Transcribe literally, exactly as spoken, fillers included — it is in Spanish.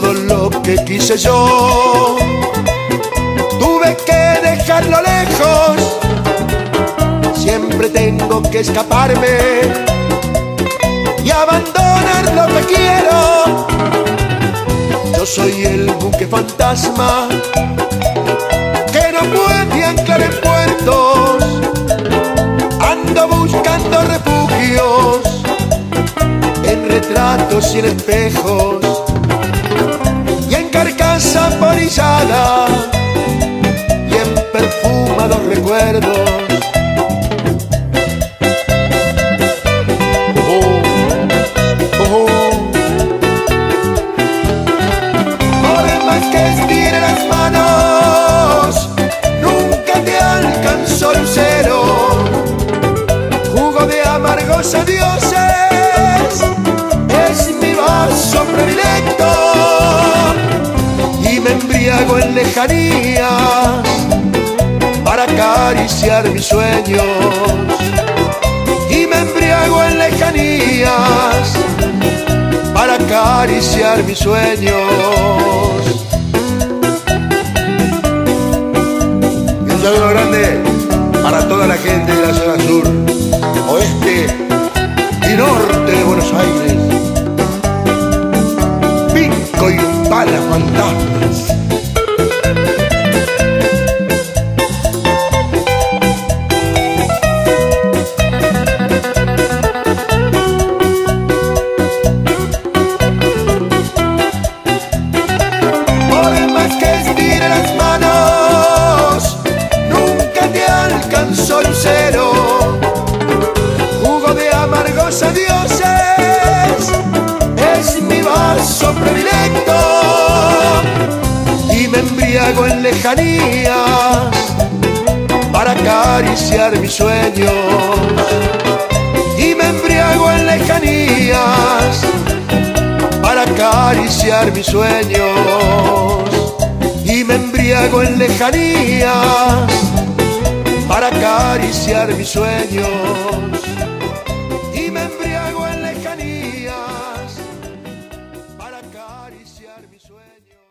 todo lo que quise yo. Tuve que dejarlo lejos, siempre tengo que escaparme y abandonar lo que quiero. Yo soy el buque fantasma que no puede anclar en puertos. Ando buscando refugios en retratos y en espejos y en carcasa parillada y en perfumados recuerdos. Oh, oh. Por más que estire las manos, nunca te alcanzó el cero. Jugo de amargos adioses predilecto, y me embriago en lejanías para acariciar mis sueños, y me embriago en lejanías para acariciar mis sueños. Y un saludo grande para toda la gente de la zona sur, oeste y norte de Buenos Aires. Para fantasmas. Por más que estire las manos, nunca te alcanzó el cero. Jugo de amargos adioses es mi vaso predilecto. Embriago en lejanías para acariciar mis sueños, y me embriago en lejanías para acariciar mis sueños, y me embriago en lejanías para acariciar mis sueños, y me embriago en lejanías para acariciar mis sueños.